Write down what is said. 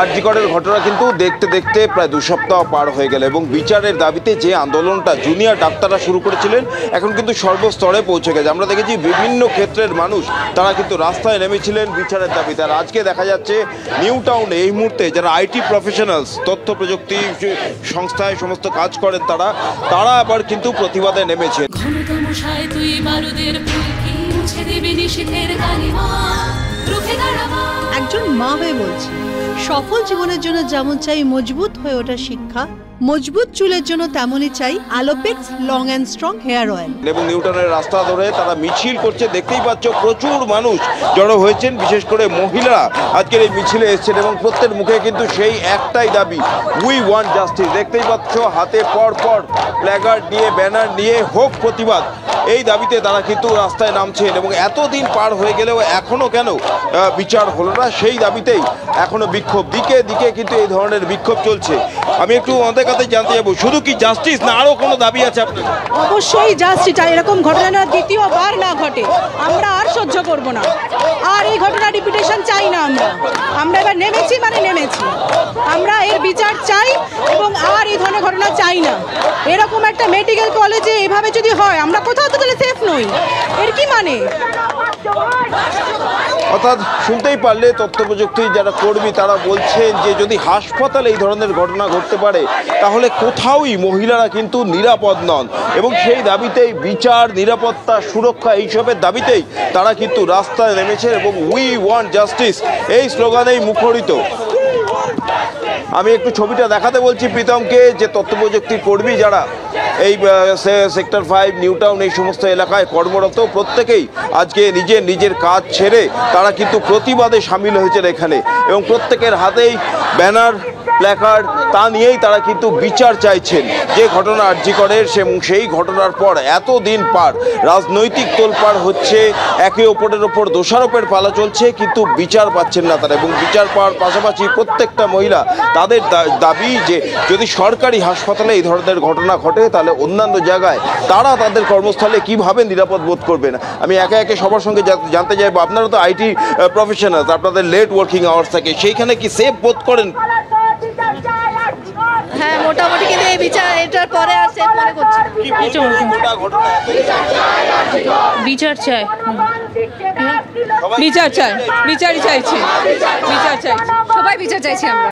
আরজিকরের ঘটনা কিন্তু দেখতে দেখতে প্রায় 2 সপ্তাহ পার হয়ে গেল এবং বিচারের দাবিতে যে আন্দোলনটা জুনিয়র ডাক্তাররা শুরু করেছিলেন এখন কিন্তু সর্বস্তরে পৌঁছে গেছে। আমরা দেখেছি বিভিন্ন ক্ষেত্রের মানুষ তারা কিন্তু রাস্তায় নেমেছিলেন বিচারের দাবিতে। আর আজকে দেখা যাচ্ছে নিউ টাউনে এই মুহূর্তে যারা আইটি প্রফেশনালস, তথ্য প্রযুক্তি সংস্থায় সমস্ত কাজ করেন, তারা আবার কিন্তু প্রতিবাদে নেমেছেন। একজন মা হয়ে বলছি, সফল জীবনের জন্য যেমন চাই মজবুত হয়ে ওঠা শিক্ষা, মজবুত চুলের জন্য তেমনই চাই Alopex long and strong hair oil. এবং নিউটনের রাস্তা ধরে তারা মিছিল করছে, দেখতেই পাচ্ছ প্রচুর মানুষ জড়ো হয়েছেন, বিশেষ করে মহিলারা আজকের এই মিছিলে এসেছেন এবং প্রত্যেকের মুখে কিন্তু সেই একটাই দাবি, উই ওয়ান্ট জাস্টিস। দেখতেই পাচ্ছ হাতে পরপর প্ল্যাকার্ড নিয়ে, ব্যানার নিয়ে হোক প্রতিবাদ, এই দাবিতে তারা কিন্তু রাস্তায় নামছেন। এবং এতদিন পার হয়ে গেলেও এখনও কেন বিচার হলো না, সেই দাবিতেই এখনও বিক্ষোভ, দিকে দিকে কিন্তু এই ধরনের বিক্ষোভ চলছে। আমি একটু অনেক কথা জানতে যাবো, শুধু কি জাস্টিস না আরও কোনো দাবি আছে আপনার? অবশ্যই জাস্টিস। এরকম ঘটনা দ্বিতীয়বার না ঘটে আমরা আর সহ্য করব না, আর এই ঘটনা রিপিটেশন চাই না। আমরা এবার নেমেছি মানে নেমেছি, আমরা এর বিচার চাই এবং আর এই ধরনের ঘটনা চাই না। এরকম একটা মেডিকেল কলেজে এভাবে যদি হয়, আমরা কোথাও তো তাহলে সেফ নই, এর কি মানে? অর্থাৎ শুনতেই পারলে তথ্য প্রযুক্তি যারা কর্মী তারা বলছেন যে যদি হাসপাতালে এই ধরনের ঘটনা ঘটতে পারে তাহলে কোথাওই মহিলারা কিন্তু নিরাপদ নন। এবং সেই দাবিতেই বিচার, নিরাপত্তা, সুরক্ষা, এইসবের দাবিতেই তারা কিন্তু রাস্তায় নেমেছে এবং উই ওয়ান্ট জাস্টিস এই স্লোগানেই মুখরিত। আমি একটু ছবিটা দেখাতে বলছি প্রীতমকে, যে তথ্য প্রযুক্তি কর্মী যারা এই সেক্টর 5, নিউটাউন এই সমস্ত এলাকায় কর্মরত, প্রত্যেকেই আজকে নিজের কাজ ছেড়ে তারা কিন্তু প্রতিবাদে সামিল হয়েছেন এখানে। এবং প্রত্যেকের হাতেই ব্যানার, প্ল্যাকার্ড, তা নিয়েই তারা কিন্তু বিচার চাইছেন। যে ঘটনা আরজিকরের, সেই ঘটনার পর এতদিন পার, রাজনৈতিক তোলপাড় হচ্ছে, একে অপরের ওপর দোষারোপের পালা চলছে, কিন্তু বিচার পাচ্ছেন না তারা। এবং বিচার পাওয়ার পাশাপাশি প্রত্যেকটা মহিলা তাদের দাবি যে যদি সরকারি হাসপাতালে এই ধরনের ঘটনা ঘটে তাহলে অন্যান্য জায়গায় তারা তাদের কর্মস্থলে কীভাবে নিরাপদ বোধ করবেন। আমি একে একে সবার সঙ্গে জানতে চাইবো, আপনারা তো আইটি প্রফেশনাল, আপনাদের লেট ওয়ার্কিং আওয়ার্স থাকে, সেইখানে কি সেফ বোধ করেন? হ্যাঁ, মোটামুটি, কিন্তু এই বিচার এটার পরে আর সেফ মনে করছি বিচার চাই, বিচার চাই, বিচারই চাইছি, বিচার চাই, সবাই বিচার চাইছি আমরা।